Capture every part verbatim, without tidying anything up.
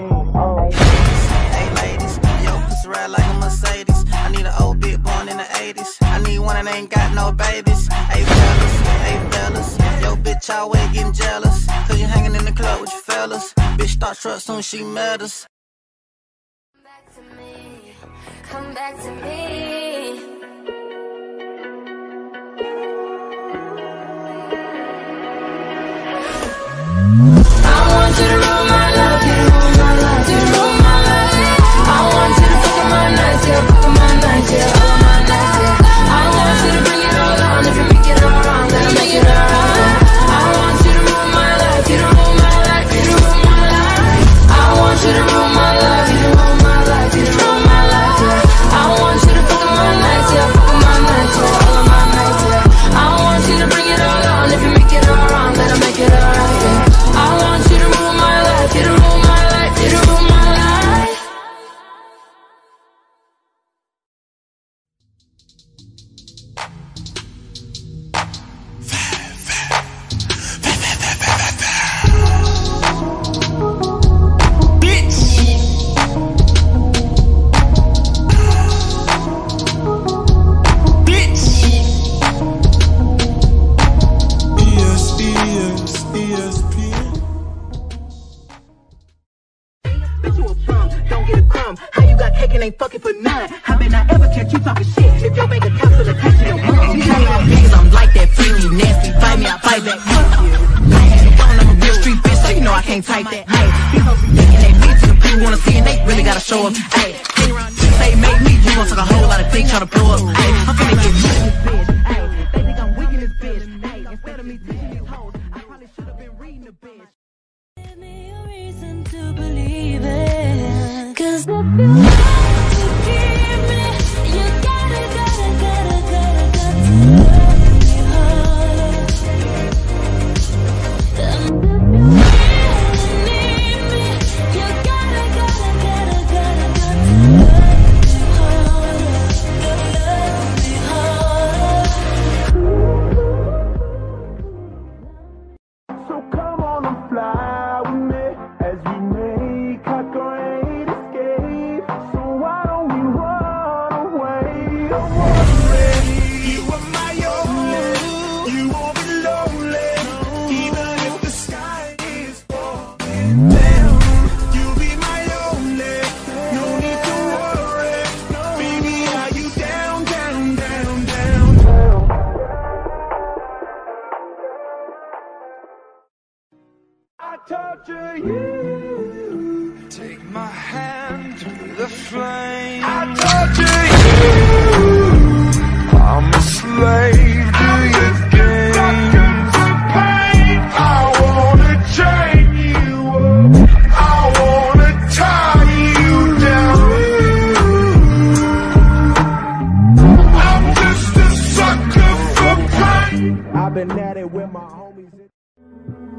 Hey ladies, yo, just ride like a Mercedes. I need an old bitch born in the eighties. I need one that ain't got no babies. Hey fellas, hey fellas, yo bitch always getting jealous, cause you hanging in the club with your fellas. Bitch start truck soon she met us. Come back to me, come back to me. How you got cake and ain't fucking for none? How been I ever catch you talking shit? If you make a council attention, you're wrong. You hate on niggas, I'm like that, free me, nasty, fight me, I fight back. I'm a real street bitch, so you know I can't type that. Hey, and they beat to the people wanna see, and they really gotta show up. Hey, since they made me, you gon' talk a whole lot of dick, tryna blow up. Hey, I'm finna get weak in this bitch. Hey, they think I'm weak in this bitch. Hey, instead of me teaching these hoes, I probably should've been reading the bitch. Give me a reason to believe it. Cause if you want to keep me, you gotta, gotta, gotta, gotta, gotta, gotta love me hard. And if you really need me, you gotta, gotta, gotta, gotta, gotta love me hard. Love me hard. So come on and fly with me as we make a great torture you. Take my hand through the flame. I torture you. I'm a slave to your games of pain. I wanna chain you up. I wanna tie you down. I'm just a sucker for pain. I've been at it with my homies.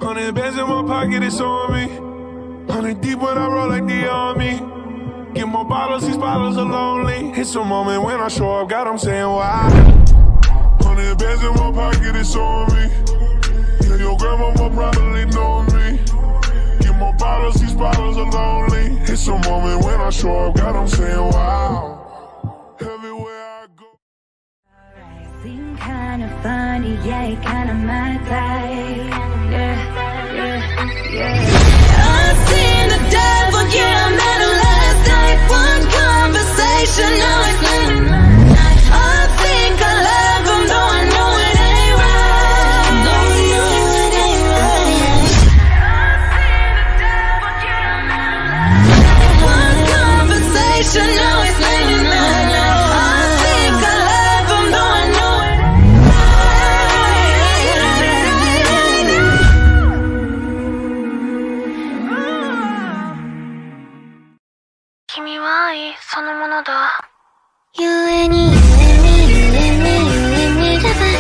Hundred bands in my pocket, it's on me. Hundred deep when I roll like the army. Get more bottles, these bottles are lonely. It's a moment when I show up, God, I'm saying why. Hundred bands in my pocket, it's on me. Yeah, your grandma will probably know me. Get more bottles, these bottles are lonely. It's a moment when I show up, God, I'm saying wow. Everywhere I go. Alright, seem kinda funny, yeah, you kinda my type. Yeah, yeah, yeah. I've seen the devil, yeah, I met him last night. One conversation, now it's late. I think I love him, though I know it ain't right. I know it ain't right. I've seen the devil, yeah, I met him last night. One conversation, now it's late. You and me, you and me, you and me, you and me.